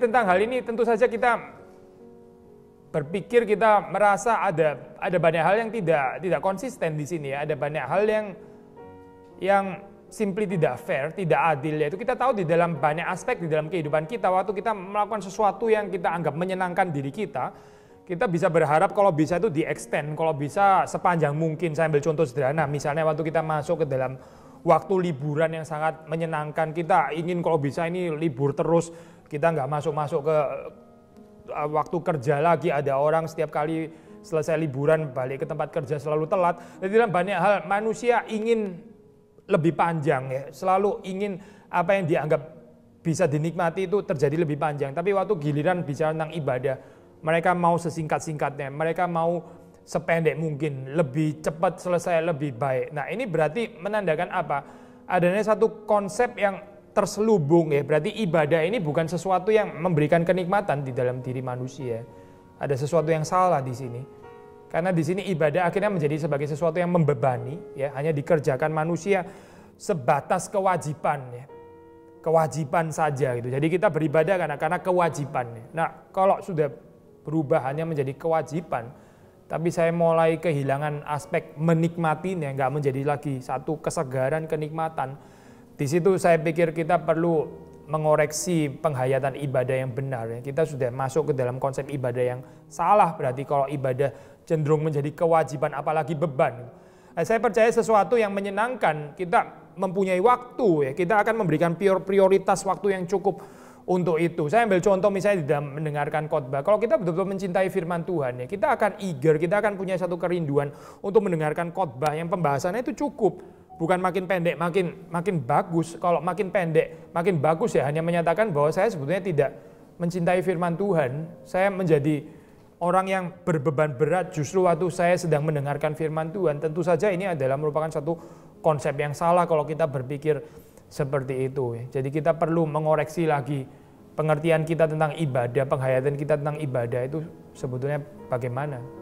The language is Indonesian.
tentang hal ini tentu saja kita berpikir, kita merasa ada banyak hal yang tidak konsisten di sini ya. Ada banyak hal yang simply tidak fair, tidak adil, yaitu kita tahu di dalam banyak aspek di dalam kehidupan kita waktu kita melakukan sesuatu yang kita anggap menyenangkan diri kita, kita bisa berharap kalau bisa itu di-extend, kalau bisa sepanjang mungkin. Saya ambil contoh sederhana, misalnya waktu kita masuk ke dalam waktu liburan yang sangat menyenangkan, kita ingin kalau bisa ini libur terus, kita nggak masuk-masuk ke waktu kerja lagi. Ada orang setiap kali selesai liburan balik ke tempat kerja selalu telat. Jadi dalam banyak hal manusia ingin lebih panjang ya, selalu ingin apa yang dianggap bisa dinikmati itu terjadi lebih panjang. Tapi waktu giliran bicara tentang ibadah, mereka mau sesingkat-singkatnya, mereka mau sependek mungkin, lebih cepat selesai, lebih baik. Nah ini berarti menandakan apa? Adanya satu konsep yang terselubung ya, berarti ibadah ini bukan sesuatu yang memberikan kenikmatan di dalam diri manusia. Ada sesuatu yang salah di sini. Karena di sini ibadah akhirnya menjadi sebagai sesuatu yang membebani, ya hanya dikerjakan manusia sebatas kewajiban ya. Kewajiban saja gitu. Jadi kita beribadah karena kewajiban. Nah kalau sudah perubahannya menjadi kewajiban, tapi saya mulai kehilangan aspek menikmatinya, nggak menjadi lagi satu kesegaran kenikmatan. Di situ saya pikir kita perlu mengoreksi penghayatan ibadah yang benar. Kita sudah masuk ke dalam konsep ibadah yang salah, berarti kalau ibadah cenderung menjadi kewajiban apalagi beban. Nah, saya percaya sesuatu yang menyenangkan, kita mempunyai waktu, ya kita akan memberikan prioritas waktu yang cukup untuk itu. Saya ambil contoh misalnya di dalam mendengarkan khotbah. Kalau kita betul-betul mencintai firman Tuhan ya, kita akan eager, kita akan punya satu kerinduan untuk mendengarkan khotbah yang pembahasannya itu cukup. Bukan makin pendek, makin bagus. Kalau makin pendek, makin bagus ya hanya menyatakan bahwa saya sebetulnya tidak mencintai firman Tuhan. Saya menjadi orang yang berbeban berat justru waktu saya sedang mendengarkan firman Tuhan. Tentu saja ini adalah merupakan satu konsep yang salah kalau kita berpikir seperti itu. Jadi kita perlu mengoreksi lagi pengertian kita tentang ibadah, penghayatan kita tentang ibadah itu sebetulnya bagaimana.